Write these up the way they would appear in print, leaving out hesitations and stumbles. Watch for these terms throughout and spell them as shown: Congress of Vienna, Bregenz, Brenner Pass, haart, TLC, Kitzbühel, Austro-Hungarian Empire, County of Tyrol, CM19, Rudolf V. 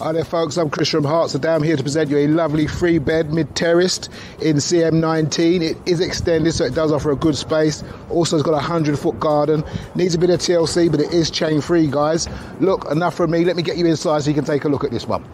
Hi there folks, I'm Chris from Haart. Today I'm here to present you a lovely 3-bed mid-terraced in CM19. It is extended, so it does offer a good space. Also, it's got a 100-foot garden. Needs a bit of TLC, but it is chain-free, guys. Look, enough from me. Let me get you inside so you can take a look at this one.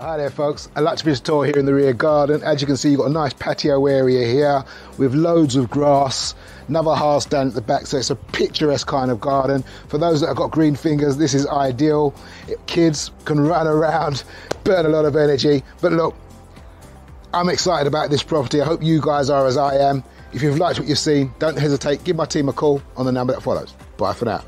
Hi there folks, I like to visit tour here in the rear garden. As you can see, you've got a nice patio area here with loads of grass, another house down at the back, so it's a picturesque kind of garden. For those that have got green fingers, this is ideal. Kids can run around, burn a lot of energy, but look, I'm excited about this property. I hope you guys are as I am. If you've liked what you've seen, don't hesitate, give my team a call on the number that follows. Bye for now.